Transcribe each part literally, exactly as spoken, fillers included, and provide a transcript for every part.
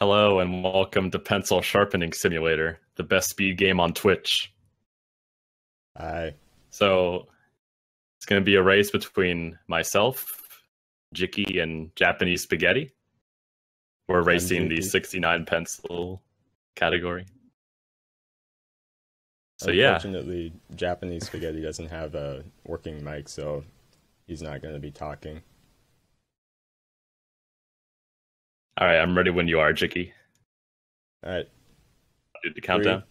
Hello and welcome to Pencil Sharpening Simulator, the best speed game on Twitch. Hi. So it's going to be a race between myself, Jicky, and Japanese Spaghetti. We're racing the sixty-nine pencil category. So yeah. Unfortunately, Japanese Spaghetti doesn't have a working mic, so he's not going to be talking. All right, I'm ready when you are, Jicky. All right. Do the countdown.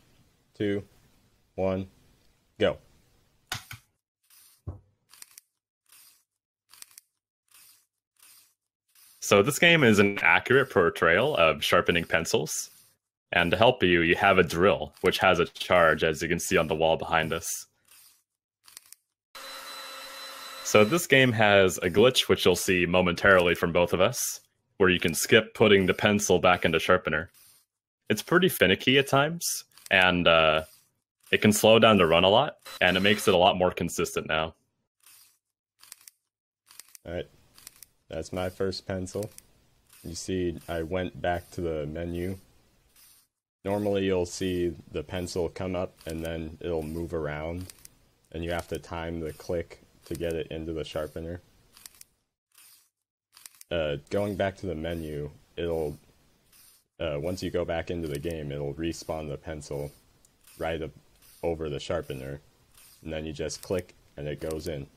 Three, two, one, go. So this game is an accurate portrayal of sharpening pencils. And to help you, you have a drill, which has a charge, as you can see on the wall behind us. So this game has a glitch, which you'll see momentarily from both of us, where you can skip putting the pencil back into sharpener. It's pretty finicky at times, and uh, it can slow down the run a lot, and it makes it a lot more consistent now. All right, that's my first pencil. You see, I went back to the menu. Normally you'll see the pencil come up and then it'll move around, and you have to time the click to get it into the sharpener. Uh, going back to the menu, it'll uh, once you go back into the game, it'll respawn the pencil right up over the sharpener, and then you just click and it goes in.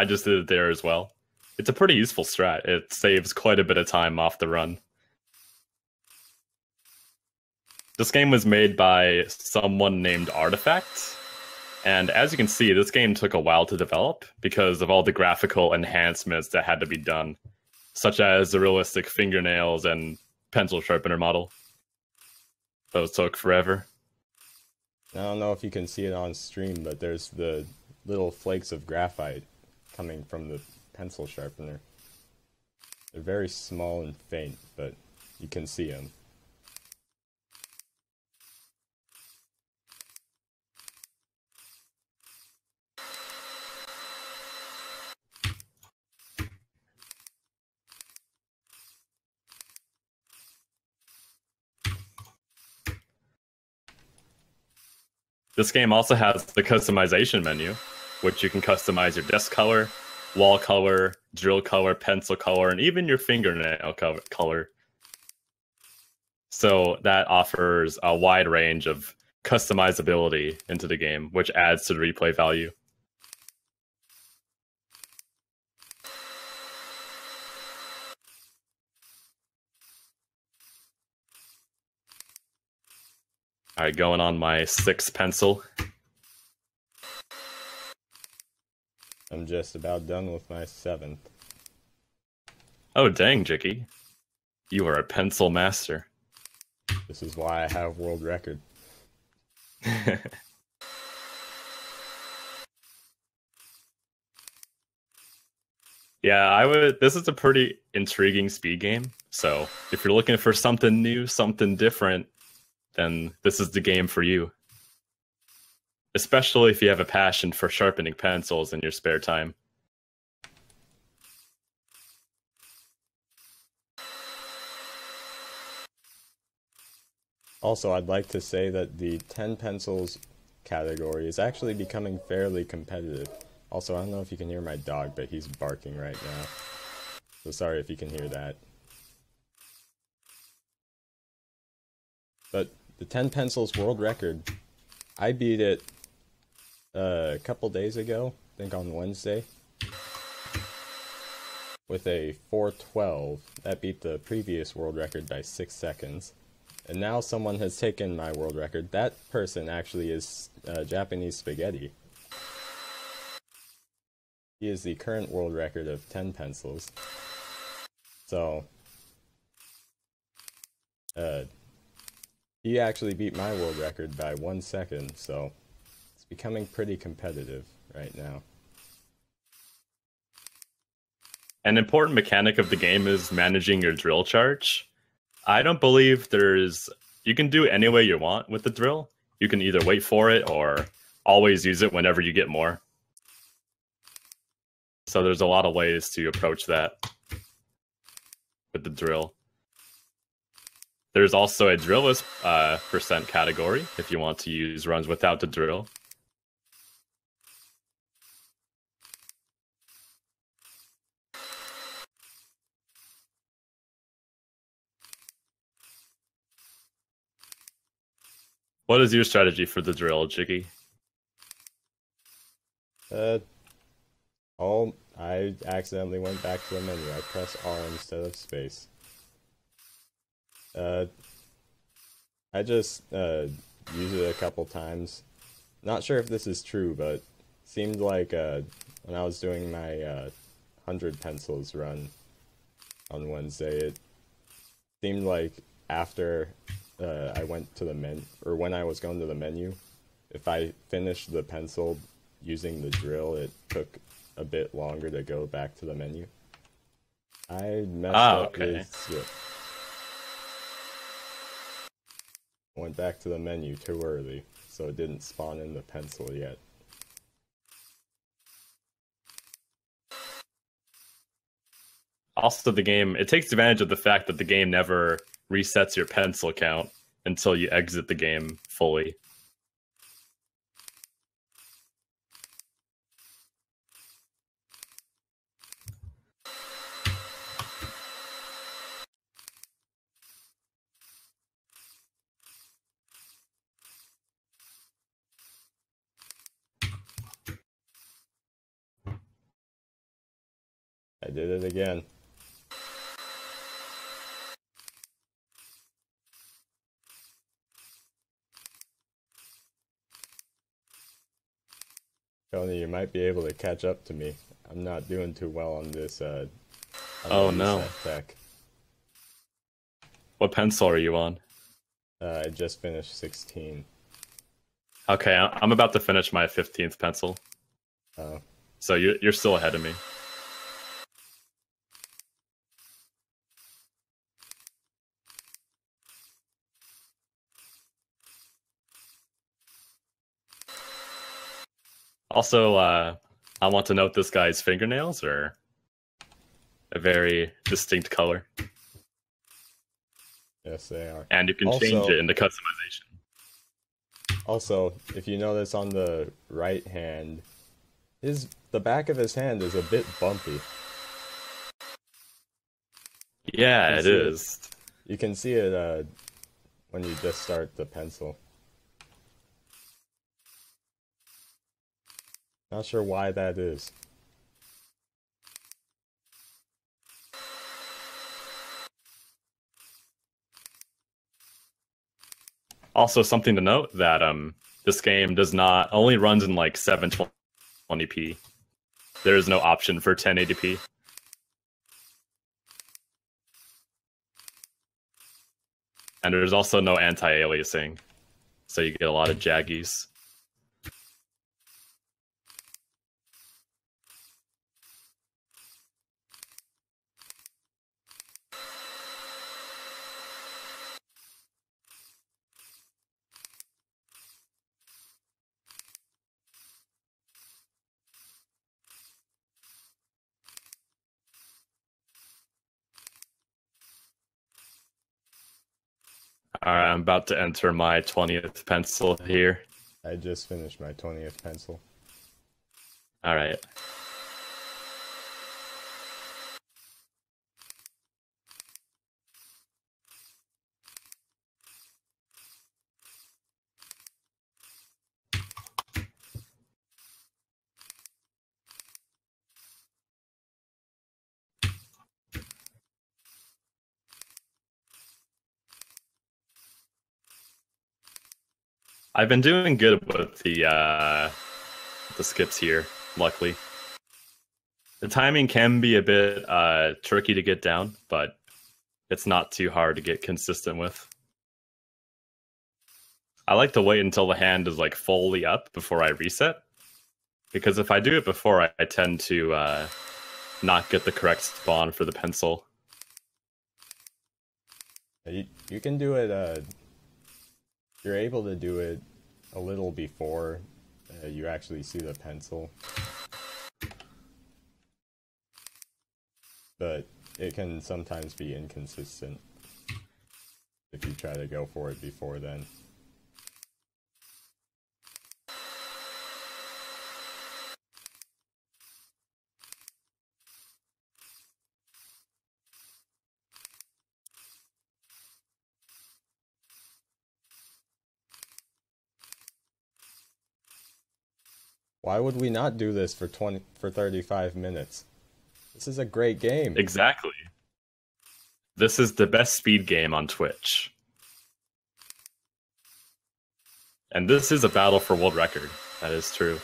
I just did it there as well. It's a pretty useful strat. It saves quite a bit of time off the run. This game was made by someone named Artifact. And as you can see, this game took a while to develop because of all the graphical enhancements that had to be done, such as the realistic fingernails and pencil sharpener model. Those took forever. I don't know if you can see it on stream, but there's the little flakes of graphite coming from the pencil sharpener. They're very small and faint, but you can see them. This game also has the customization menu, which you can customize your desk color, wall color, drill color, pencil color, and even your fingernail color. So that offers a wide range of customizability into the game, which adds to the replay value. All right, going on my sixth pencil. I'm just about done with my seventh. Oh dang, Jicky. You are a pencil master. This is why I have world record. Yeah, I would this is a pretty intriguing speed game. So if you're looking for something new, something different, then this is the game for you. Especially if you have a passion for sharpening pencils in your spare time. Also, I'd like to say that the ten pencils category is actually becoming fairly competitive. Also, I don't know if you can hear my dog, but he's barking right now. So sorry if you can hear that. But the ten pencils world record, I beat it Uh, a couple days ago, I think on Wednesday, with a four twelve. That beat the previous world record by six seconds. And now someone has taken my world record. That person actually is uh, Japanese Spaghetti. He is the current world record of ten pencils. So, uh, he actually beat my world record by one second, so becoming pretty competitive right now. An important mechanic of the game is managing your drill charge. I don't believe there's... You can do any way you want with the drill. You can either wait for it or always use it whenever you get more. So there's a lot of ways to approach that with the drill. There's also a drill list uh, percent category if you want to use runs without the drill. What is your strategy for the drill, Jicky? Uh, all I accidentally went back to the menu. I press R instead of space. Uh, I just uh, used it a couple times. Not sure if this is true, but it seemed like uh, when I was doing my uh, one hundred pencils run on Wednesday, it seemed like after... Uh, I went to the men, or when I was going to the menu, if I finished the pencil using the drill, it took a bit longer to go back to the menu. I messed ah, up okay. with skip. Went back to the menu too early, so it didn't spawn in the pencil yet. Also, the game, it takes advantage of the fact that the game never resets your pencil count until you exit the game fully. I did it again. Tony, you might be able to catch up to me. I'm not doing too well on this. Uh, on oh no! Tech. What pencil are you on? Uh, I just finished sixteen. Okay, I'm about to finish my fifteenth pencil. Oh. So you're you're still ahead of me. Also, uh, I want to note this guy's fingernails are a very distinct color. Yes, they are. And you can also change it into customization. Also, if you notice on the right hand, his the back of his hand is a bit bumpy. Yeah, it is. It. You can see it uh, when you just start the pencil. Not sure why that is. Also, something to note that um, this game does not only runs in like seven twenty p. There is no option for ten eighty p. And there's also no anti-aliasing, so you get a lot of jaggies. Alright, I'm about to enter my twentieth pencil here. I just finished my twentieth pencil. Alright. I've been doing good with the uh, the skips here, luckily. The timing can be a bit uh, tricky to get down, but it's not too hard to get consistent with. I like to wait until the hand is like fully up before I reset, because if I do it before, I, I tend to uh, not get the correct spawn for the pencil. You, you can do it, uh, you're able to do it a little before uh, you actually see the pencil. But it can sometimes be inconsistent if you try to go for it before then. Why would we not do this for twenty for thirty-five minutes? This is a great game. Exactly. This is the best speed game on Twitch. And this is a battle for world record. That is true.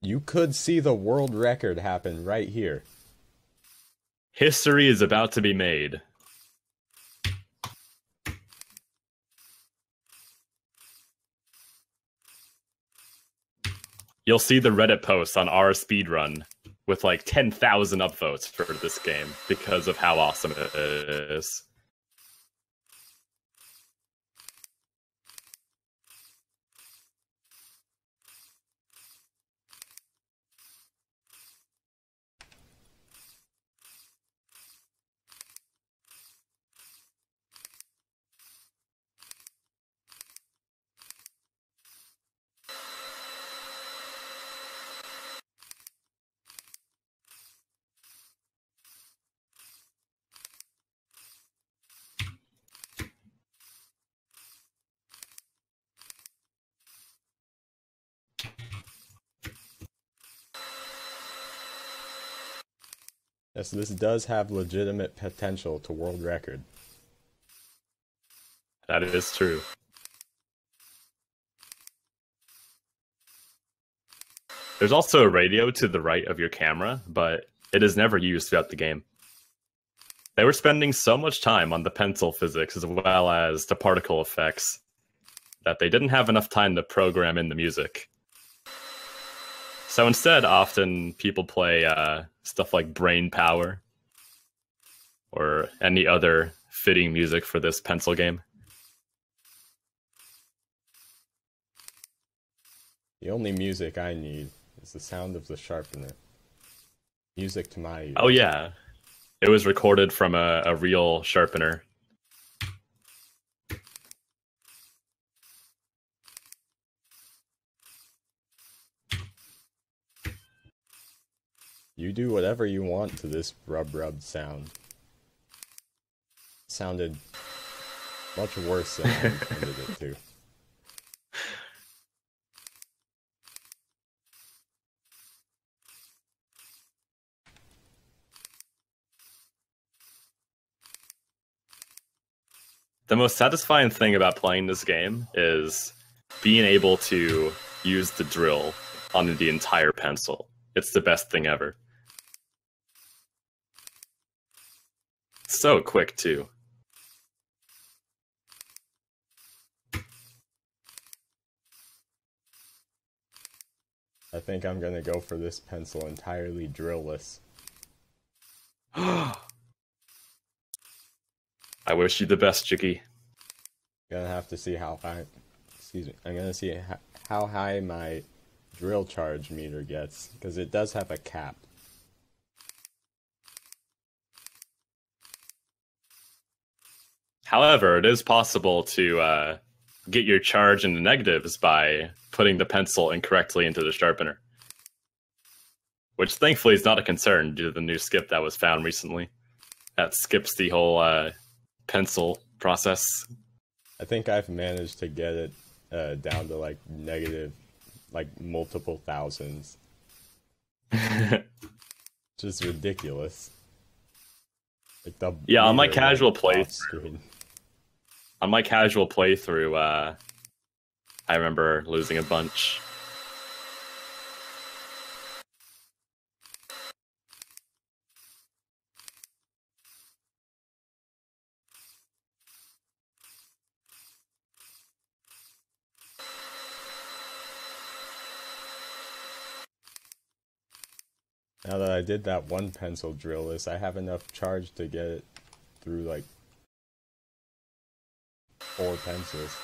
You could see the world record happen right here. History is about to be made. You'll see the Reddit post on our speedrun with like ten thousand upvotes for this game because of how awesome it is. Yes, this does have legitimate potential to world record. That is true. There's also a radio to the right of your camera, but it is never used throughout the game. They were spending so much time on the pencil physics as well as the particle effects that they didn't have enough time to program in the music. So instead, often people play uh, stuff like Brain Power or any other fitting music for this pencil game. The only music I need is the sound of the sharpener. Music to my ears. Oh yeah, it was recorded from a, a real sharpener. You do whatever you want to this rub-rub sound. Sounded much worse than I intended it to. The most satisfying thing about playing this game is being able to use the drill on the entire pencil. It's the best thing ever. So quick, too. I think I'm gonna go for this pencil entirely drill-less. I wish you the best, Jicky. Gonna have to see how high... Excuse me. I'm gonna see how high my drill charge meter gets, because it does have a cap. However, it is possible to uh, get your charge in the negatives by putting the pencil incorrectly into the sharpener, which thankfully is not a concern due to the new skip that was found recently. That skips the whole uh, pencil process. I think I've managed to get it uh, down to like negative, like multiple thousands. Just ridiculous. Like the yeah, on my casual playthrough. On my casual playthrough, uh, I remember losing a bunch. Now that I did that one pencil drill list, I have enough charge to get it through like four pencils.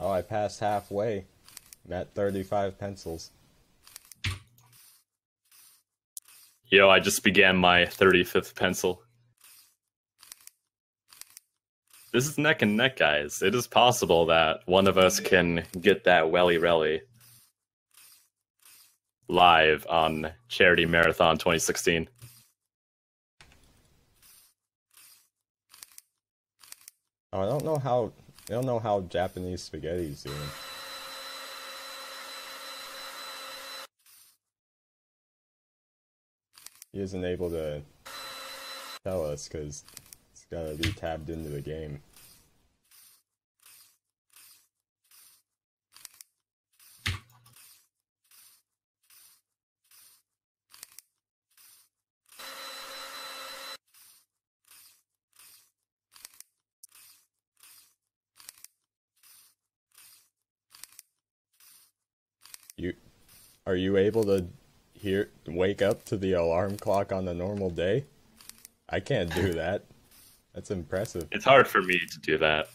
Oh, I passed halfway. I'm at thirty-five pencils. Yo, I just began my thirty-fifth pencil. This is neck and neck, guys. It is possible that one of us can get that welly relly live on Charity Marathon twenty sixteen. Oh, I don't know how... I don't know how Japanese Spaghetti is doing. He isn't able to tell us because it's gotta be tabbed into the game. You, are you able to hear, wake up to the alarm clock on a normal day? I can't do that. That's impressive. It's hard for me to do that.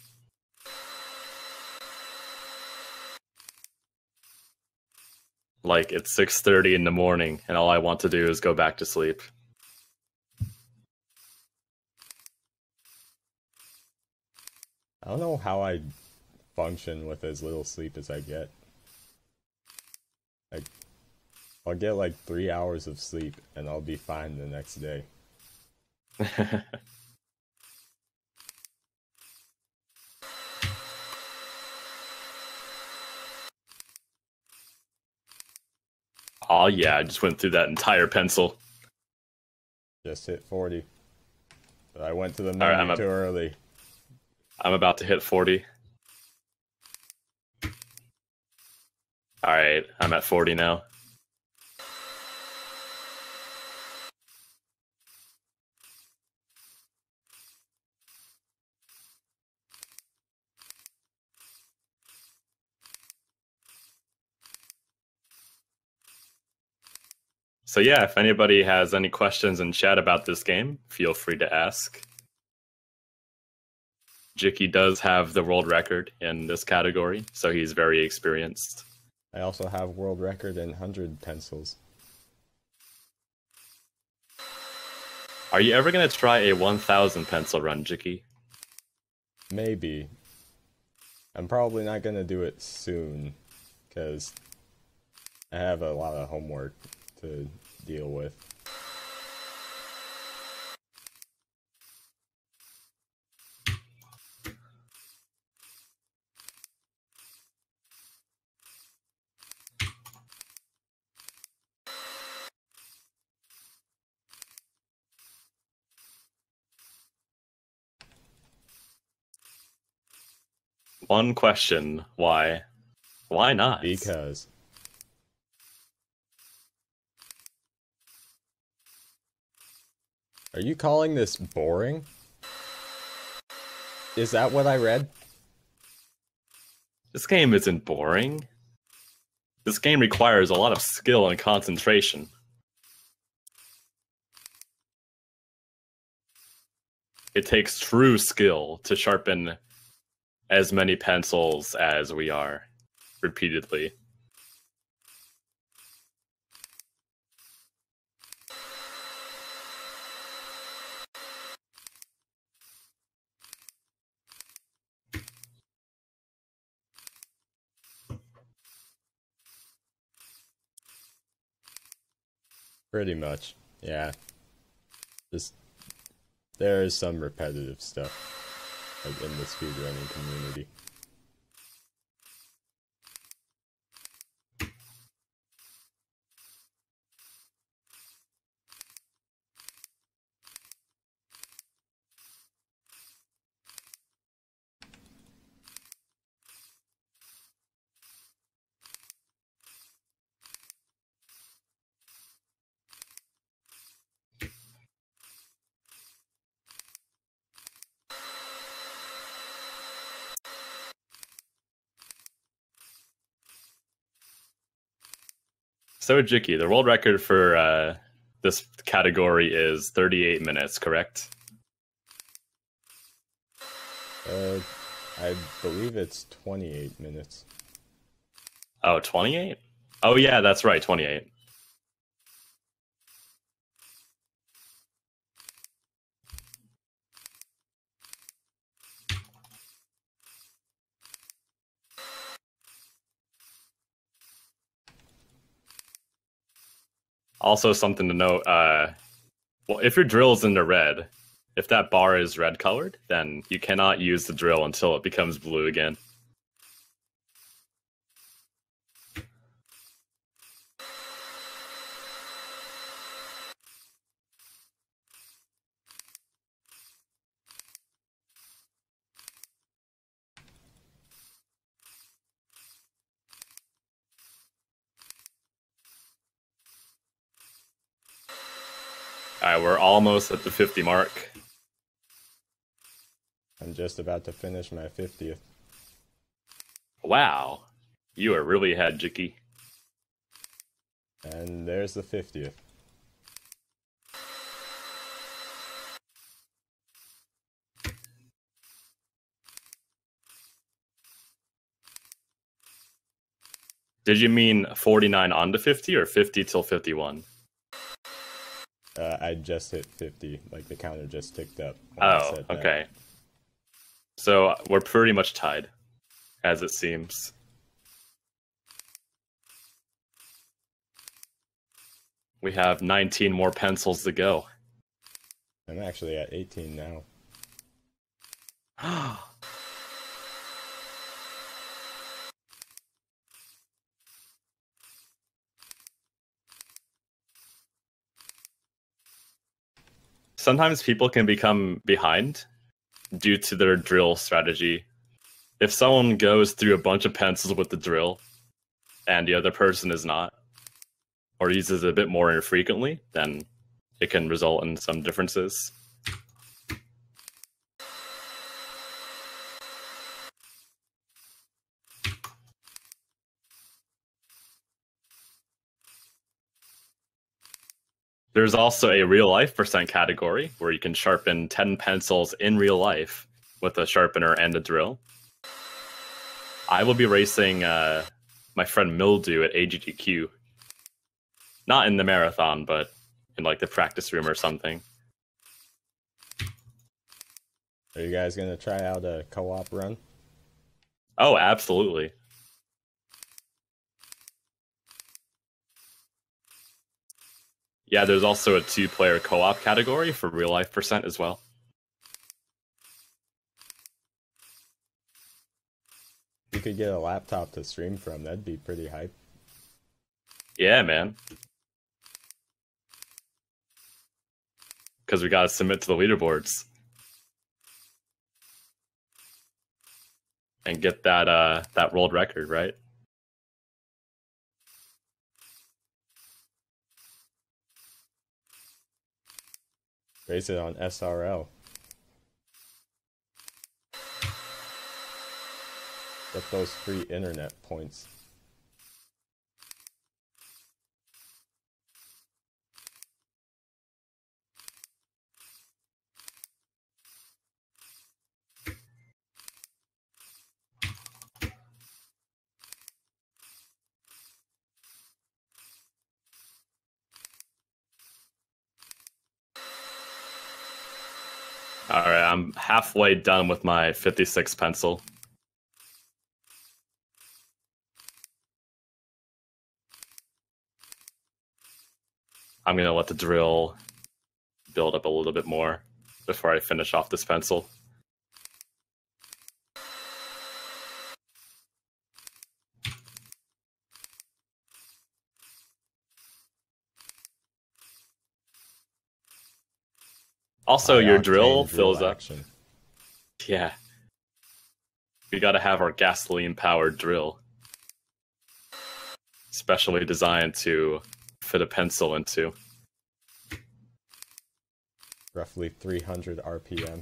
Like, it's six thirty in the morning, and all I want to do is go back to sleep. I don't know how I function with as little sleep as I get. Like, I'll get like three hours of sleep and I'll be fine the next day. Oh yeah, I just went through that entire pencil. Just hit forty. But I went to the menu right, too early. I'm about to hit forty. Alright, I'm at forty now. So yeah, if anybody has any questions in chat about this game, feel free to ask. Jicky does have the world record in this category, so he's very experienced. I also have world record in one hundred pencils. Are you ever going to try a one thousand pencil run, Jicky? Maybe. I'm probably not going to do it soon, because I have a lot of homework to deal with. One question, why? Why not? Because. Are you calling this boring? Is that what I read? This game isn't boring. This game requires a lot of skill and concentration. It takes true skill to sharpen as many pencils as we are, repeatedly. Pretty much, yeah. Just, there is some repetitive stuff. Like in the speedrunning community. So, Jicky, the world record for uh, this category is thirty-eight minutes, correct? Uh, I believe it's twenty-eight minutes. Oh, twenty-eight? Oh, yeah, that's right, twenty-eight. Also, something to note, uh, well, if your drill's in the red, if that bar is red colored, then you cannot use the drill until it becomes blue again. Alright, we're almost at the fifty mark. I'm just about to finish my fiftieth. Wow. You are really ahead, Jicky. And there's the fiftieth. Did you mean forty-nine on to fifty or fifty till fifty-one? Uh, I just hit fifty, like the counter just ticked up. Oh, okay. So we're pretty much tied, as it seems. We have nineteen more pencils to go. I'm actually at eighteen now. Sometimes people can become behind due to their drill strategy. If someone goes through a bunch of pencils with the drill and the other person is not, or uses it a bit more infrequently, then it can result in some differences. There's also a real life percent category where you can sharpen ten pencils in real life with a sharpener and a drill. I will be racing uh, my friend Mildew at A G T Q. Not in the marathon, but in like the practice room or something. Are you guys going to try out a co-op run? Oh, absolutely. Yeah, there's also a two-player co-op category for real-life percent as well. You could get a laptop to stream from. That'd be pretty hype. Yeah, man. Because we gotta submit to the leaderboards. And get that, uh, that world record, right? Race it on S R L. Get those free internet points. All right, I'm halfway done with my fifty-six pencil. I'm going to let the drill build up a little bit more before I finish off this pencil. Also, your drill fills up. Yeah. We gotta have our gasoline-powered drill. Specially designed to fit a pencil into. Roughly three hundred R P M.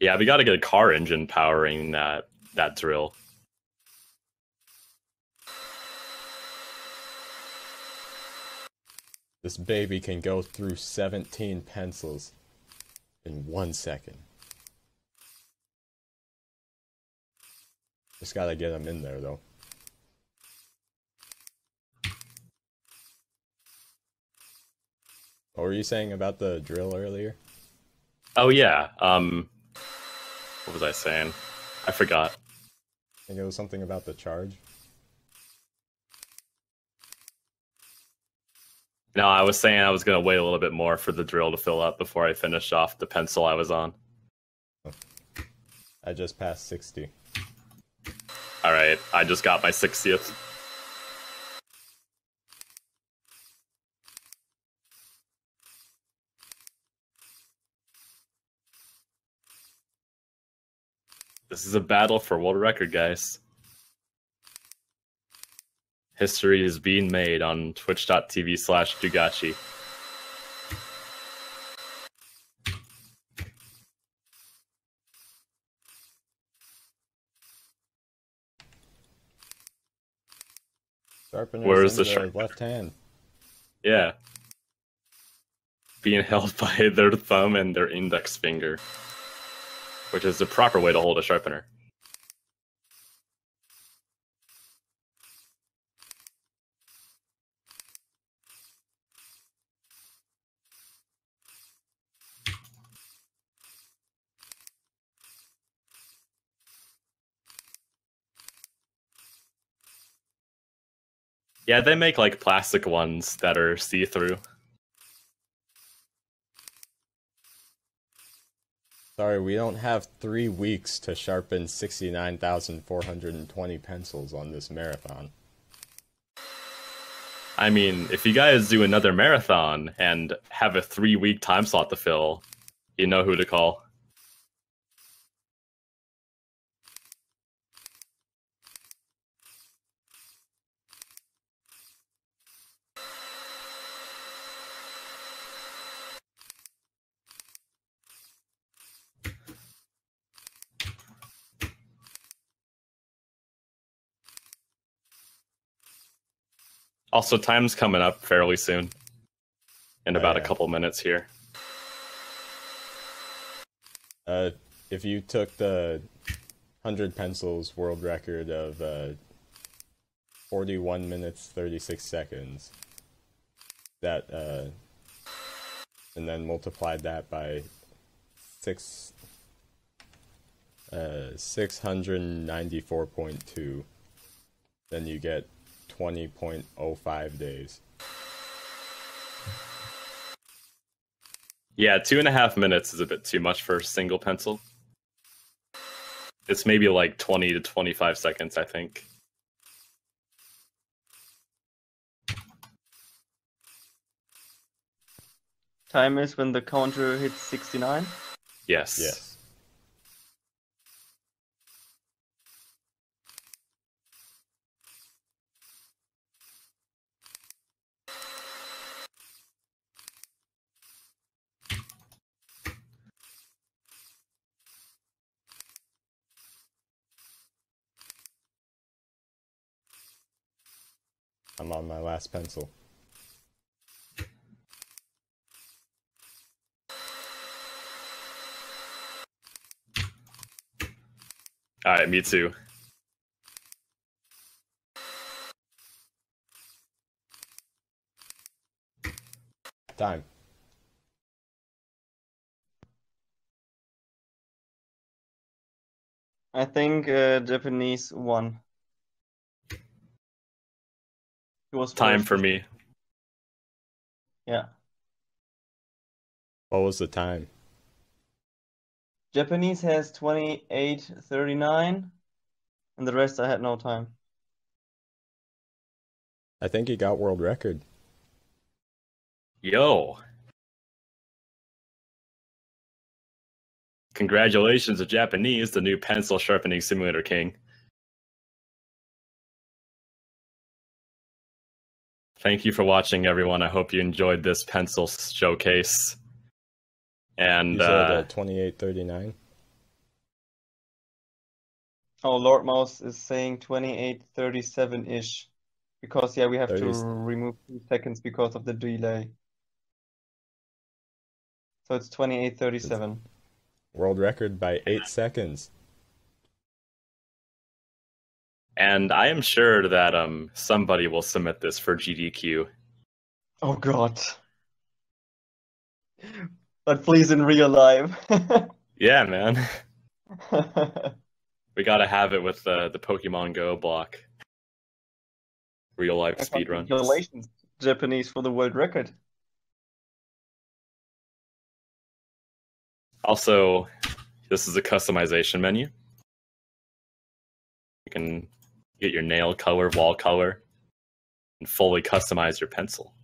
Yeah, we gotta get a car engine powering that, that drill. This baby can go through seventeen pencils in one second. Just gotta get them in there, though. What were you saying about the drill earlier? Oh, yeah. Um, what was I saying? I forgot. I think it was something about the charge. No, I was saying I was going to wait a little bit more for the drill to fill up before I finish off the pencil I was on. I just passed sixty. Alright, I just got my sixtieth. This is a battle for world record, guys. History is being made on twitch.tv slash Dugachi. Where is the sharpener? Left hand. Yeah. Being held by their thumb and their index finger, which is the proper way to hold a sharpener. Yeah, they make like plastic ones that are see-through. Sorry, we don't have three weeks to sharpen sixty-nine thousand four hundred twenty pencils on this marathon. I mean, if you guys do another marathon and have a three-week time slot to fill, you know who to call. Also, time's coming up fairly soon. In about oh, yeah. a couple minutes here. Uh, if you took the one hundred pencils world record of uh, forty-one minutes, thirty-six seconds, that, uh, and then multiplied that by six, uh, six ninety-four point two, then you get twenty point oh five days. Yeah, two and a half minutes is a bit too much for a single pencil. It's maybe like twenty to twenty-five seconds, I think. Time is when the counter hits sixty-nine? Yes. Yes. I'm on my last pencil. Alright, me too. Time. I think uh, Japanese won. Was time for me. Yeah. What was the time? Japanese has twenty-eight thirty-nine, and the rest I had no time. I think he got world record. Yo. Congratulations to Japanese, the new Pencil Sharpening Simulator King. Thank you for watching, everyone. I hope you enjoyed this pencil showcase. And you said, uh, twenty-eight thirty-nine. Oh, Lord Mouse is saying twenty-eight thirty-seven ish. Because, yeah, we have to remove two seconds because of the delay. So it's twenty-eight thirty-seven. World record by eight seconds. And I am sure that um somebody will submit this for G D Q. Oh, God. But please in real life. Yeah, man. We gotta have it with the, the Pokemon Go block. Real life speedrun. Congratulations, Japanese, for the world record. Also, this is a customization menu. You can get your nail color, wall color, and fully customize your pencil.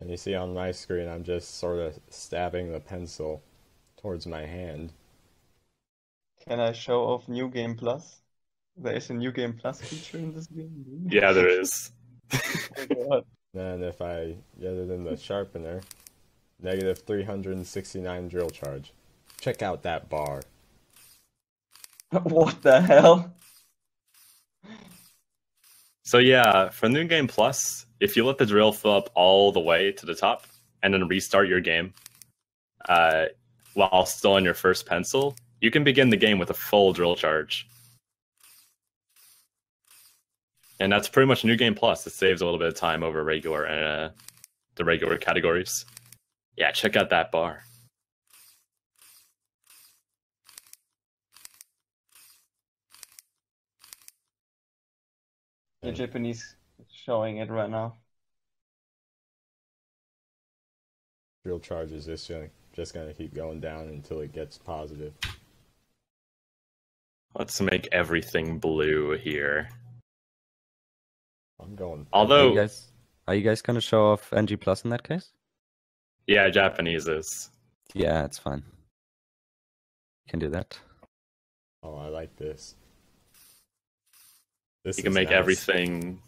And you see on my screen, I'm just sort of stabbing the pencil towards my hand. Can I show off New Game Plus? There is a New Game Plus feature in this game? Yeah, there is. Oh, and if I get it in the sharpener, negative three hundred sixty-nine drill charge. Check out that bar. What the hell? So yeah, for New Game Plus, if you let the drill fill up all the way to the top and then restart your game uh, while still on your first pencil, you can begin the game with a full drill charge. And that's pretty much New Game Plus. It saves a little bit of time over regular uh, the regular categories. Yeah, check out that bar. The Japanese is showing it right now. Drill charge is just gonna, just gonna keep going down until it gets positive. Let's make everything blue here. I'm going. Although, are you guys, are you guys going to show off N G Plus in that case? Yeah, Japanese is. Yeah, it's fine. You can do that. Oh, I like this. This you can make nice. Everything.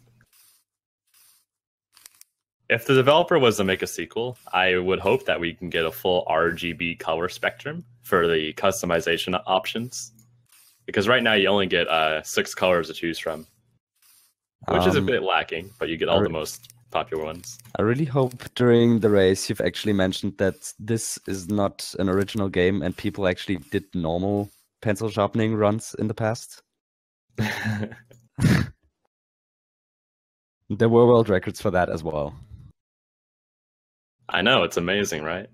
If the developer was to make a sequel, I would hope that we can get a full R G B color spectrum for the customization options, because right now you only get uh, six colors to choose from. Which is a bit um, lacking, but you get all the most popular ones. I really hope during the race you've actually mentioned that this is not an original game and people actually did normal pencil sharpening runs in the past. There were world records for that as well. I know, it's amazing, right?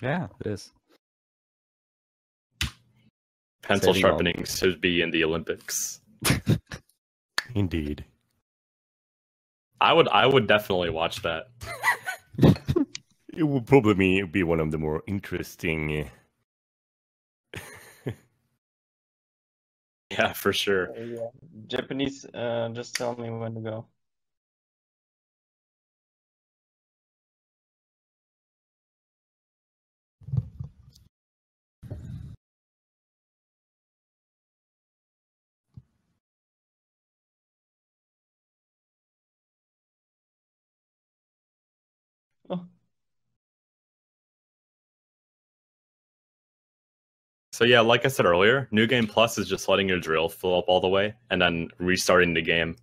Yeah, it is. Pencil sharpening well. should be in the Olympics. Indeed. I would, I would definitely watch that. It would probably be one of the more interesting. Yeah, for sure. Uh, yeah. Japanese, uh, just tell me when to go. So yeah, like I said earlier, New Game Plus is just letting your drill fill up all the way and then restarting the game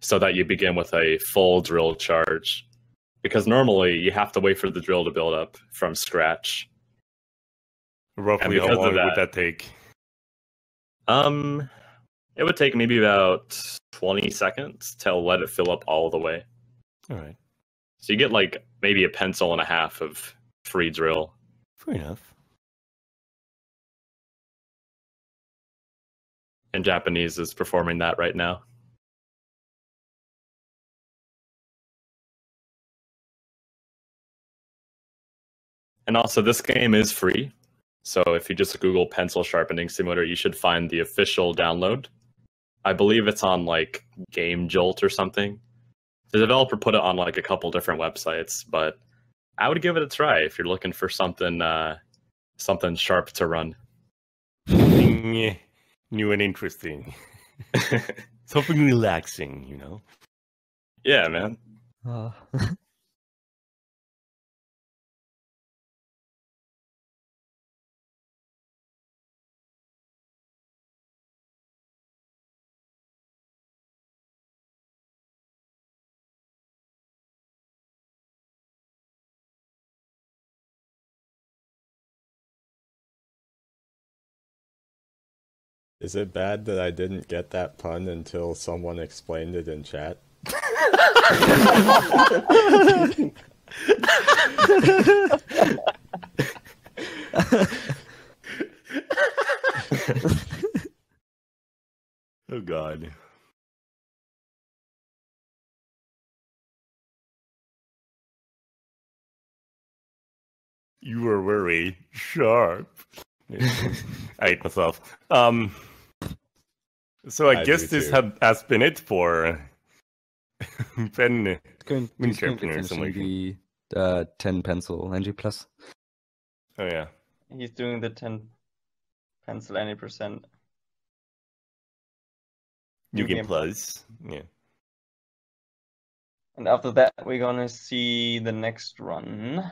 so that you begin with a full drill charge. Because normally you have to wait for the drill to build up from scratch. Roughly how long that, would that take? Um, it would take maybe about twenty seconds to let it fill up all the way. All right. So you get like maybe a pencil and a half of free drill. Fair enough. And Japanese is performing that right now. And also, this game is free. So if you just Google Pencil Sharpening Simulator, you should find the official download. I believe it's on, like, Game Jolt or something. The developer put it on, like, a couple different websites, but I would give it a try if you're looking for something, uh, something sharp to run. Yeah. New and interesting. Something relaxing, you know? Yeah, man. Uh. Is it bad that I didn't get that pun until someone explained it in chat? Oh god. You were very sharp. I hate myself. Um, so I, I guess this have, has been it for pen wind sharpener or something. The uh, ten pencil N G plus. Oh yeah. He's doing the ten pencil N G percent. You get plus. Yeah. And after that, we're gonna see the next run.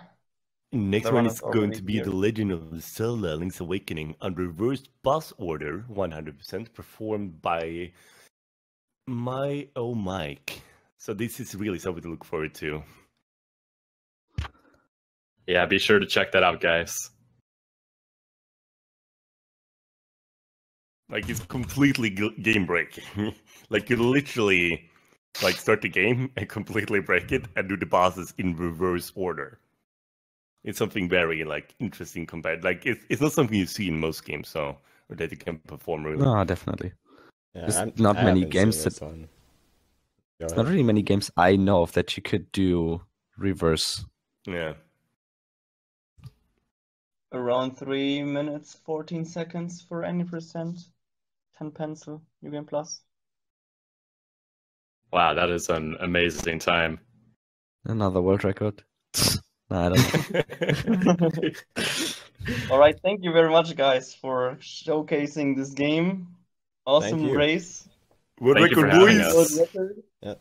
Next the one, one is going to be here. The Legend of Zelda: Link's Awakening, on reversed boss order, one hundred percent, performed by my oh Mike. So this is really something to look forward to. Yeah, be sure to check that out, guys. Like, it's completely game breaking. Like, you literally like start the game and completely break it and do the bosses in reverse order. It's something very like interesting compared. Like it's it's not something you see in most games, so or that you can perform really. No, definitely. Yeah, There's I'm, not I many games that. On... There's not really many games I know of that you could do reverse. Yeah. Around three minutes fourteen seconds for any percent, ten pencil U G M plus. Wow, that is an amazing time. Another world record. No, I don't. All right, thank you very much, guys, for showcasing this game. Awesome race. World record, boys. Yeah.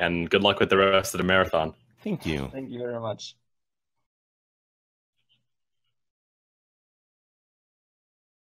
And good luck with the rest of the marathon. Thank you. Thank you very much.